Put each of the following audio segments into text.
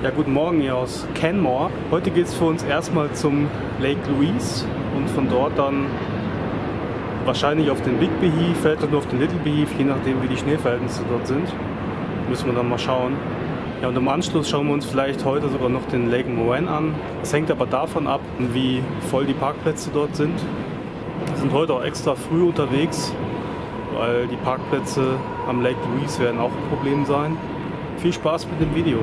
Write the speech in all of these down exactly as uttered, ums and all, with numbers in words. Ja, guten Morgen hier aus Canmore. Heute geht es für uns erstmal zum Lake Louise und von dort dann wahrscheinlich auf den Big Beehive, vielleicht auch nur auf den Little Beehive, je nachdem wie die Schneeverhältnisse dort sind. Müssen wir dann mal schauen. Ja, und im Anschluss schauen wir uns vielleicht heute sogar noch den Lake Moraine an. Es hängt aber davon ab, wie voll die Parkplätze dort sind. Wir sind heute auch extra früh unterwegs, weil die Parkplätze am Lake Louise werden auch ein Problem sein. Viel Spaß mit dem Video!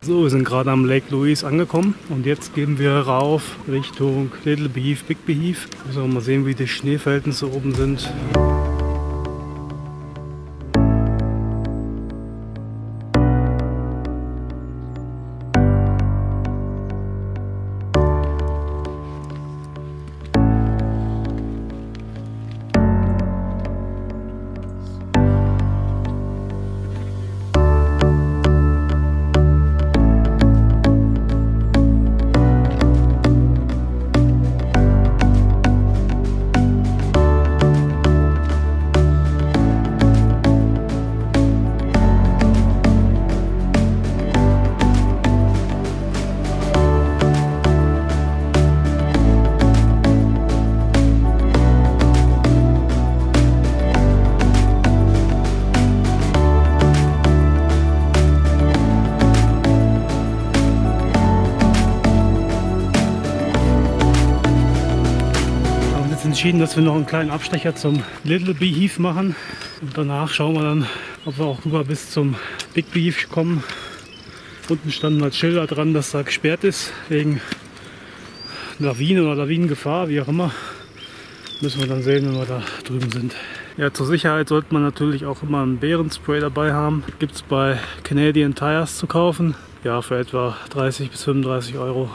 So, wir sind gerade am Lake Louise angekommen und jetzt gehen wir rauf Richtung Little Beehive, Big Beehive. Müssen wir mal sehen, wie die Schneeverhältnisse oben sind. Entschieden, dass wir noch einen kleinen Abstecher zum Little Beehive machen und danach schauen wir dann, ob wir auch rüber bis zum Big Beehive kommen. Unten standen halt Schilder dran, dass da gesperrt ist wegen Lawinen oder Lawinengefahr, wie auch immer. Müssen wir dann sehen, wenn wir da drüben sind. Ja, zur Sicherheit sollte man natürlich auch immer einen Bärenspray dabei haben. Gibt es bei Canadian Tires zu kaufen, ja, für etwa dreißig bis fünfunddreißig Euro.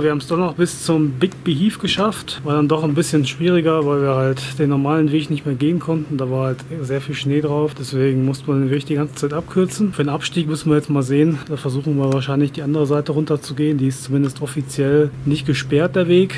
Wir haben es doch noch bis zum Big Beehive geschafft. War dann doch ein bisschen schwieriger, weil wir halt den normalen Weg nicht mehr gehen konnten. Da war halt sehr viel Schnee drauf, deswegen musste man den Weg die ganze Zeit abkürzen. Für den Abstieg müssen wir jetzt mal sehen. Da versuchen wir wahrscheinlich die andere Seite runter zu gehen. Die ist zumindest offiziell nicht gesperrt, der Weg.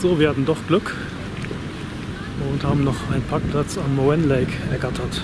So, wir hatten doch Glück und haben noch einen Parkplatz am Moraine Lake ergattert.